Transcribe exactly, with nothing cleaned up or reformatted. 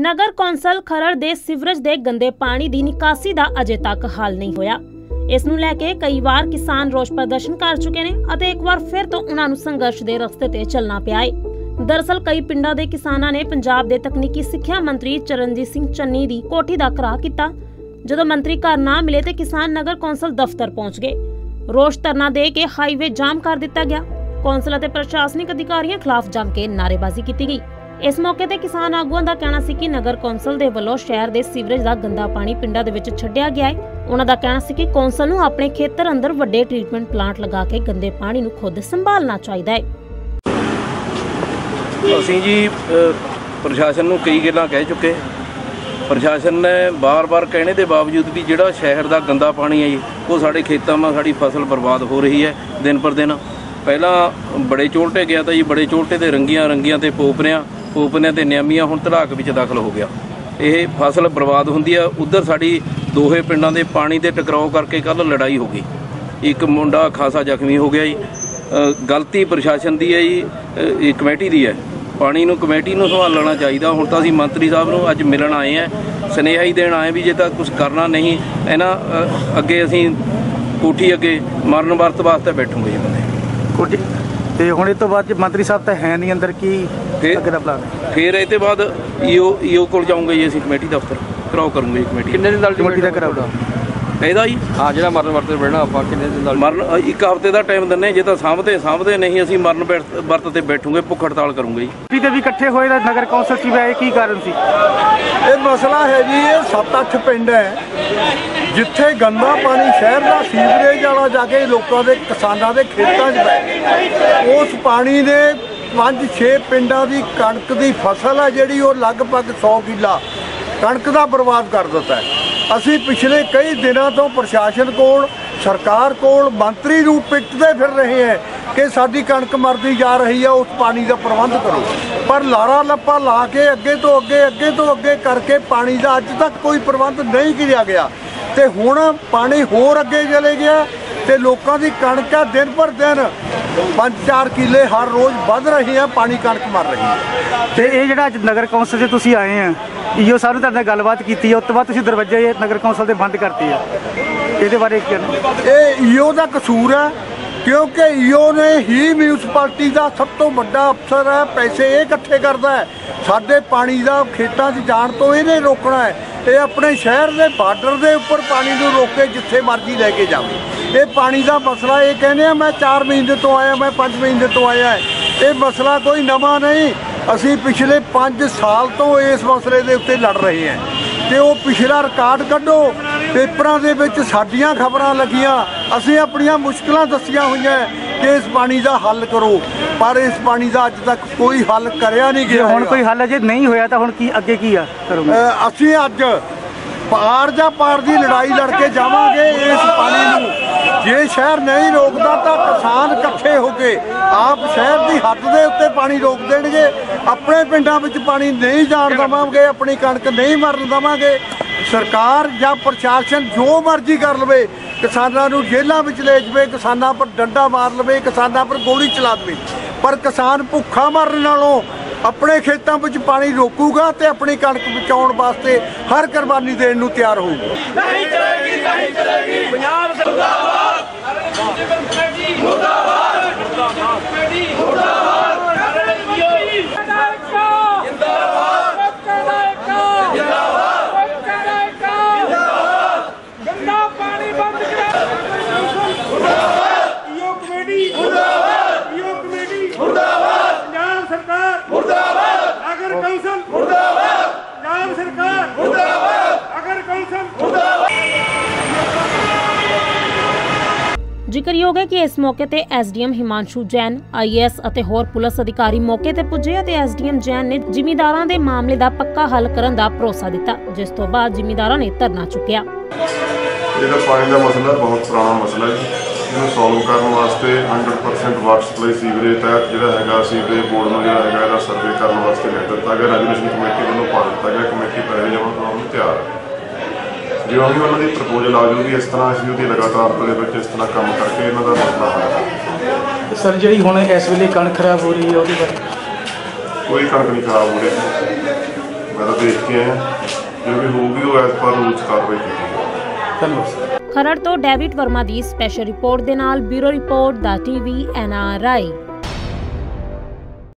ਨਗਰ council Kharar ਦੇ sewerage ਦੇ ਗੰਦੇ ਪਾਣੀ ਦੀ ਨਿਕਾਸੀ ਦਾ ਅਜੇ ਤੱਕ ਹੱਲ ਨਹੀਂ ਹੋਇਆ। ਇਸ ਨੂੰ ਲੈ ਕੇ ਕਈ ਵਾਰ ਕਿਸਾਨ ਰੋਸ ਪ੍ਰਦਰਸ਼ਨ ਕਰ ਚੁੱਕੇ ਨੇ ਅਤੇ ਇੱਕ ਵਾਰ ਫਿਰ ਤੋਂ ਉਹਨਾਂ ਨੂੰ ਸੰਘਰਸ਼ ਦੇ ਰਸਤੇ ਤੇ ਚੱਲਣਾ ਪਿਆ ਹੈ। ਦਰਅਸਲ ਕਈ ਪਿੰਡਾਂ ਦੇ ਕਿਸਾਨਾਂ ਨੇ ਪੰਜਾਬ ਦੇ ਤਕਨੀਕੀ ਸਿੱਖਿਆ ਮੰਤਰੀ ਚਰਨਜੀਤ ਸਿੰਘ ਚੰਨੀ ਦੀ ਕੋਠੀ ਦਾ ਘਰਾਹ ਕੀਤਾ। ਜਦੋਂ ਮੰਤਰੀ ਘਰ ਨਾ ਮਿਲੇ ਤੇ ਕਿਸਾਨ ਨਗਰ ਕੌਂਸਲ ਦਫ਼ਤਰ ਪਹੁੰਚ ਗਏ। ਰੋਸ ਧਰਨਾ ਦੇ ਕੇ ਹਾਈਵੇ ਜਾਮ ਕਰ ਦਿੱਤਾ ਗਿਆ। ਕੌਂਸਲ ਅਤੇ ਪ੍ਰਸ਼ਾਸਨਿਕ ਅਧਿਕਾਰੀਆਂ ਖਿਲਾਫ ਜੰਮ ਕੇ ਨਾਅਰੇਬਾਜ਼ੀ ਕੀਤੀ ਗਈ। ਇਸ ਮੌਕੇ ਤੇ ਕਿਸਾਨ ਆਗੂਆਂ ਦਾ ਕਹਿਣਾ ਸੀ ਕਿ ਨਗਰ ਕੌਂਸਲ ਦੇ ਵੱਲੋਂ ਸ਼ਹਿਰ ਦੇ ਸੀਵਰੇਜ ਦਾ ਗੰਦਾ ਪਾਣੀ ਪਿੰਡਾਂ ਦੇ ਵਿੱਚ ਛੱਡਿਆ ਗਿਆ ਹੈ। ਉਹਨਾਂ ਦਾ ਕਹਿਣਾ ਸੀ ਕਿ ਕੌਂਸਲ ਨੂੰ ਆਪਣੇ ਖੇਤਰ ਅੰਦਰ ਵੱਡੇ ਟ੍ਰੀਟਮੈਂਟ ਪਲਾਂਟ ਲਗਾ ਕੇ ਗੰਦੇ ਪਾਣੀ ਨੂੰ ਖੁਦ ਸੰਭਾਲਣਾ ਚਾਹੀਦਾ ਹੈ। ਅਸੀਂ ਜੀ ਪ੍ਰਸ਼ਾਸਨ ਨੂੰ ਕਈ ਗੱਲਾਂ ਕਹਿ ਚੁੱਕੇ। ਪ੍ਰਸ਼ਾਸਨ ਨੇ ਬਾਰ-ਬਾਰ ਕਹਿਣੇ ਦੇ ਬਾਵਜੂਦ ਵੀ ਜਿਹੜਾ ਸ਼ਹਿਰ ਦਾ ਗੰਦਾ ਪਾਣੀ ਹੈ ਜੀ ਉਹ ਸਾਡੇ ਖੇਤਾਂ 'ਮਾ ਸਾਡੀ ਫਸਲ ਬਰਬਾਦ ਹੋ ਰਹੀ ਹੈ ਦਿਨ ਪਰ ਦਿਨ। ਪਹਿਲਾਂ ਬੜੇ ਚੋਲਟੇ ਗਿਆ ਤਾਂ ਜੀ ਬੜੇ ਚੋਲਟੇ ਤੇ ਰੰਗੀਆਂ ਰੰਗੀਆਂ ਤੇ ਪੋਪਰਿਆਂ ਪੋਪਰਿਆਂ ਤੇ ਨਿਆਮੀਆਂ ਹੁਣ ਧੜਾਕ ਵਿੱਚ ਦਾਖਲ ਹੋ ਗਿਆ। ਇਹ ਫਸਲ ਬਰਬਾਦ ਹੁੰਦੀ ਆ। ਉਧਰ ਸਾਡੀ ਦੋਹੇ ਪਿੰਡਾਂ ਦੇ ਪਾਣੀ ਦੇ ਟਕਰਾਓ ਕਰਕੇ ਕੱਲ ਲੜਾਈ ਹੋ ਗਈ। ਇੱਕ ਮੁੰਡਾ ਖਾਸਾ ਜ਼ਖਮੀ ਹੋ ਗਿਆ ਜੀ। ਗਲਤੀ ਪ੍ਰਸ਼ਾਸਨ ਦੀ ਹੈ ਜੀ, ਇਹ ਕਮੇਟੀ ਦੀ ਹੈ। ਪਾਣੀ ਨੂੰ ਕਮੇਟੀ ਨੂੰ ਸੰਭਾਲਣਾ ਚਾਹੀਦਾ। ਹੁਣ ਤਾਂ ਅਸੀਂ ਮੰਤਰੀ ਸਾਹਿਬ ਨੂੰ ਅੱਜ ਮਿਲਣ ਆਏ ਆ, ਸੁਨੇਹਾ ਹੀ ਦੇਣ ਆਏ ਵੀ ਜੇ ਤਾਂ ਕੁਝ ਕਰਨਾ ਨਹੀਂ ਇਹਨਾਂ ਅੱਗੇ ਅਸੀਂ ਕੋਠੀ ਅੱਗੇ ਮਰਨ ਵਰਤ ਵਾਸਤੇ ਬੈਠੂਗੇ ਜੀ ਬੰਦੇ ਕੋਠੀ ਤੇ। ਹੁਣ ਇਹ ਤੋਂ ਬਾਅਦ ਮੰਤਰੀ ਸਾਹਿਬ ਤਾਂ ਹੈ ਨਹੀਂ ਅੰਦਰ, ਕੀ ਅੱਗੇ ਦਾ ਪਲਾਨ? ਫਿਰ ਇਹ ਤੋਂ ਬਾਅਦ ਈਓ ਈਓ ਕੋਲ ਜਾਊਂਗੇ ਜੀ ਅਸੀਂ, ਕਮੇਟੀ ਦਫ਼ਤਰ ਕਰਾਓ ਕਰੂੰਗੇ ਕਮੇਟੀ। ਕਿੰਨੇ ਦਿਨ ਦਾ ਕਮੇਟੀ ਦਾ ਕਰਾਉਣਾ ਇਹਦਾ ਜੀ? ਹਾਂ, ਜਿਹੜਾ ਮਰਨ ਵਰਤ ਬੈਠਣਾ ਆਪਾਂ ਕਿੰਨੇ ਦਿਨ ਦਾ? ਮਰਨ ਇੱਕ ਹਫ਼ਤੇ ਦਾ ਟਾਈਮ ਦਿੰਦੇ। ਜੇ ਤਾਂ ਸਾਂਭਦੇ ਸਾਂਭਦੇ ਨਹੀਂ ਅਸੀਂ ਮਰਨ ਵਰਤ ਤੇ ਬੈਠੂਗੇ, ਭੁੱਖ ਹੜਤਾਲ ਕਰੂੰਗੇ ਜੀ। ਵੀ ਤੇ ਵੀ ਇਕੱਠੇ ਹੋਏ ਦਾ ਨਗਰ ਕੌਂਸਲ ਸੀ, ਇਹ ਕੀ ਕਾਰਨ ਸੀ? ਇਹ ਮਸਲਾ ਹੈ ਜੀ, ਇਹ ਸੱਤ ਅੱਠ ਪਿੰਡ ਹੈ ਜਿੱਥੇ ਗੰਦਾ ਪਾਣੀ ਸ਼ਹਿਰ ਦਾ ਸੀਵਰੇਜ ਵਾਲਾ ਜਾ ਕੇ ਲੋਕਾਂ ਦੇ ਕਿਸਾਨਾਂ ਦੇ ਖੇਤਾਂ 'ਚ ਪੈ, ਉਸ ਪਾਣੀ ਦੇ ਪੰਜ ਛੇ ਪਿੰਡਾਂ ਦੀ ਕਣਕ ਦੀ ਫਸਲ ਹੈ ਜਿਹੜੀ ਉਹ ਲਗਭਗ ਸੌ ਕਿੱਲਾ ਕਣਕ ਦਾ ਬਰਬਾਦ ਕਰ ਦਿੱਤਾ। ਅਸੀਂ ਪਿਛਲੇ ਕਈ ਦਿਨਾਂ ਤੋਂ ਪ੍ਰਸ਼ਾਸਨ ਕੋਲ, ਸਰਕਾਰ ਕੋਲ, ਮੰਤਰੀ ਨੂੰ ਪਿੱਟਦੇ ਫਿਰ ਰਹੇ ਹੈ ਕਿ ਸਾਡੀ ਕਣਕ ਮਰਦੀ ਜਾ ਰਹੀ ਹੈ, ਉਸ ਪਾਣੀ ਦਾ ਪ੍ਰਬੰਧ ਕਰੋ। ਪਰ ਲਾਰਾ ਲੱਪਾ ਲਾ ਕੇ ਅੱਗੇ ਤੋਂ ਅੱਗੇ ਅੱਗੇ ਤੋਂ ਅੱਗੇ ਕਰਕੇ ਪਾਣੀ ਦਾ ਅੱਜ ਤੱਕ ਕੋਈ ਪ੍ਰਬੰਧ ਨਹੀਂ ਕੀਤਾ ਗਿਆ ਤੇ ਹੁਣ ਪਾਣੀ ਹੋਰ ਅੱਗੇ ਚਲੇ ਗਿਆ ਤੇ ਲੋਕਾਂ ਦੀ ਕਣਕ ਆ ਦਿਨ ਪਰ ਦਿਨ ਪੰਜ ਚਾਰ ਕਿੱਲੇ ਹਰ ਰੋਜ਼ ਵੱਧ ਰਹੀ ਹੈ, ਪਾਣੀ ਕਣਕ ਮਰ ਰਹੀ ਹੈ। ਤੇ ਇਹ ਜਿਹੜਾ ਅੱਜ ਨਗਰ ਕੌਂਸਲ 'ਚ ਤੁਸੀਂ ਆਏ ਆ, ਈਓ ਸਾਹਿਬ ਨੇ ਤੁਹਾਡੇ ਨਾਲ ਗੱਲਬਾਤ ਕੀਤੀ ਹੈ, ਉਸ ਤੋਂ ਬਾਅਦ ਤੁਸੀਂ ਦਰਵਾਜ਼ੇ ਨਗਰ ਕੌਂਸਲ ਦੇ ਬੰਦ ਕਰਤੀ ਹੈ, ਇਹਦੇ ਬਾਰੇ ਕੀ ਕਹਿਣਾ? ਇਹ ਈਓ ਦਾ ਕਸੂਰ ਹੈ ਕਿਉਂਕਿ ਈਓ ਨੇ ਹੀ ਮਿਊਨਿਸਪੈਲਿਟੀ ਦਾ ਸਭ ਤੋਂ ਵੱਡਾ ਅਫਸਰ ਹੈ, ਪੈਸੇ ਇਹ ਇਕੱਠੇ ਕਰਦਾ ਹੈ। ਸਾਡੇ ਪਾਣੀ ਦਾ ਖੇਤਾਂ 'ਚ ਜਾਣ ਤੋਂ ਇਹਨੇ ਰੋਕਣਾ ਹੈ। ਇਹ ਆਪਣੇ ਸ਼ਹਿਰ ਦੇ ਬਾਰਡਰ ਦੇ ਉੱਪਰ ਪਾਣੀ ਨੂੰ ਰੋਕ ਕੇ ਜਿੱਥੇ ਮਰਜ਼ੀ ਲੈ ਕੇ ਜਾਵੇ। ਇਹ ਪਾਣੀ ਦਾ ਮਸਲਾ, ਇਹ ਕਹਿੰਦੇ ਆ ਮੈਂ ਚਾਰ ਮਹੀਨੇ ਤੋਂ ਆਇਆ, ਮੈਂ ਪੰਜ ਮਹੀਨੇ ਤੋਂ ਆਇਆ, ਇਹ ਮਸਲਾ ਕੋਈ ਨਵਾਂ ਨਹੀਂ। ਅਸੀਂ ਪਿਛਲੇ ਪੰਜ ਸਾਲ ਤੋਂ ਇਸ ਮਸਲੇ ਦੇ ਉੱਤੇ ਲੜ ਰਹੇ ਹਾਂ ਤੇ ਉਹ ਪਿਛਲਾ ਰਿਕਾਰਡ ਕੱਢੋ। ਪੇਪਰਾਂ ਦੇ ਵਿੱਚ ਸਾਡੀਆਂ ਖਬਰਾਂ ਲੱਗੀਆਂ, ਅਸੀਂ ਆਪਣੀਆਂ ਮੁਸ਼ਕਲਾਂ ਦੱਸੀਆਂ ਹੋਈਆਂ ਕਿ ਇਸ ਪਾਣੀ ਦਾ ਹੱਲ ਕਰੋ, ਪਰ ਇਸ ਪਾਣੀ ਦਾ ਅੱਜ ਤੱਕ ਕੋਈ ਹੱਲ ਕਰਿਆ ਨਹੀਂ ਗਿਆ। ਹੁਣ ਕੋਈ ਹੱਲ ਅਜੇ ਨਹੀਂ ਹੋਇਆ ਤਾਂ ਹੁਣ ਕੀ ਅੱਗੇ ਕੀ ਆ ਕਰੋਗੇ? ਅਸੀਂ ਅੱਜ ਪਾਰ ਜਾਂ ਪਾਰ ਦੀ ਲੜਾਈ ਲੜ ਕੇ ਜਾਵਾਂਗੇ ਇਸ ਪਾਣੀ ਨੂੰ। ਜੇ ਸ਼ਹਿਰ ਨਹੀਂ ਰੋਕਦਾ ਤਾਂ ਕਿਸਾਨ ਇਕੱਠੇ ਹੋ ਕੇ ਆਪ ਸ਼ਹਿਰ ਦੀ ਹੱਦ ਦੇ ਉੱਤੇ ਪਾਣੀ ਰੋਕ ਦੇਣਗੇ। ਆਪਣੇ ਪਿੰਡਾਂ ਵਿੱਚ ਪਾਣੀ ਨਹੀਂ ਜਾਣ ਦੇਵਾਂਗੇ, ਆਪਣੀ ਕਣਕ ਨਹੀਂ ਮਰਨ ਦੇਵਾਂਗੇ। ਸਰਕਾਰ ਜਾਂ ਪ੍ਰਸ਼ਾਸਨ ਜੋ ਮਰਜ਼ੀ ਕਰ ਲਵੇ, ਕਿਸਾਨਾਂ ਨੂੰ ਜੇਲ੍ਹਾਂ ਵਿੱਚ ਲੈ ਜਾਵੇ, ਕਿਸਾਨਾਂ ਪਰ ਡੰਡਾ ਮਾਰ ਲਵੇ, ਕਿਸਾਨਾਂ ਪਰ ਗੋਲੀ ਚਲਾ ਦੇਵੇ, ਪਰ ਕਿਸਾਨ ਭੁੱਖਾ ਮਰਨ ਨਾਲੋਂ ਆਪਣੇ ਖੇਤਾਂ ਵਿੱਚ ਪਾਣੀ ਰੋਕੂਗਾ ਤੇ ਆਪਣੀ ਕਣਕ ਬਚਾਉਣ ਵਾਸਤੇ ਹਰ ਕੁਰਬਾਨੀ ਦੇਣ ਨੂੰ ਤਿਆਰ ਹੋਊਗਾ। ਨਹੀਂ ਚਲੇਗੀ, ਨਹੀਂ ਚਲੇਗੀ। ਪੰਜਾਬ ਸਰਕਾਰ ਮੁਰਦਾਬਾਦ, ਮੁਰਦਾਬਾਦ। ਜ਼ਿਕਰਯੋਗ ਹੈ ਕਿ ਇਸ ਮੌਕੇ ਤੇ ਐਸਡੀਐਮ ਹਿਮਾਂਸ਼ੂ ਜੈਨ, ਆਈਏਐਸ ਅਤੇ ਹੋਰ ਪੁਲਿਸ ਅਧਿਕਾਰੀ ਮੌਕੇ ਤੇ ਪੁੱਜੇ ਅਤੇ ਐਸਡੀਐਮ ਜੈਨ ਨੇ ਜ਼ਿਮੀਂਦਾਰਾਂ ਦੇ ਮਾਮਲੇ ਦਾ ਪੱਕਾ ਹੱਲ ਕਰਨ ਦਾ ਭਰੋਸਾ ਦਿੱਤਾ, ਜਿਸ ਤੋਂ ਬਾਅਦ ਜ਼ਿਮੀਂਦਾਰਾਂ ਨੇ ਧਰਨਾ ਚੁੱਕਿਆ। ਜਿਹੜਾ ਪਾਣੀ ਦਾ ਮਸਲਾ ਬਹੁਤ ਪੁਰਾਣਾ ਮਸਲਾ ਹੈ, ਇਹਨੂੰ ਸੋਲਵ ਕਰਨ ਵਾਸਤੇ ਸੌ ਪਰਸੈਂਟ ਵਾਟਰ ਸਪਲਾਈ ਸੀਵਰੇਜ ਤਹਿਤ ਜਿਹੜਾ ਹੈਗਾ ਸੀਵਰੇਜ ਬੋਰਡ ਨੂੰ ਜਿਹੜਾ ਹੈਗਾ ਇਹਦਾ ਸਰਵੇ ਕਰਨ ਵਾਸਤੇ ਲੈ ਦਿੱਤਾ ਗਿਆ। ਰੈਜੂਲੇਸ਼ਨ ਕਮੇਟੀ ਵੱਲੋਂ ਪਾ ਦਿੱਤਾ ਗਿਆ, ਕਮੇਟੀ ਪੈਸੇ ਜਮ੍ਹਾਂ ਕਰਾਉਣ ਨੂੰ ਤਿਆਰ ਹੈ। ਜਿਉਂ ਕਿ ਉਹਨਾਂ ਦੀ ਪ੍ਰਪੋਜ਼ਲ ਆ ਜਾਊਗੀ, ਇਸ ਤਰ੍ਹਾਂ ਅਸੀਂ ਉਹਦੀ ਲਗਾਤਾਰ ਦੇ ਵਿੱਚ ਇਸ ਤਰ੍ਹਾਂ ਕੰਮ ਕਰਕੇ ਇਹਨਾਂ ਦਾ ਮਸਲਾ ਹੱਲ। ਸਰ ਜਿਹੜੀ ਹੁਣ ਇਸ ਵੇਲੇ ਕਣਕ ਖਰਾਬ ਹੋ ਰਹੀ ਹੈ ਉਹਦੇ ਬਾਰੇ? ਕੋਈ ਕਣਕ ਨਹੀਂ ਖਰਾਬ ਹੋ ਰਹੀ, मैं तो देख के आया, जो भी होगी वो एज पर रूल्स कार्रवाई की। धन्यवाद। खरड़ तो डेविड वर्मा की स्पेशल रिपोर्ट के नाल bureau report the TV N R I.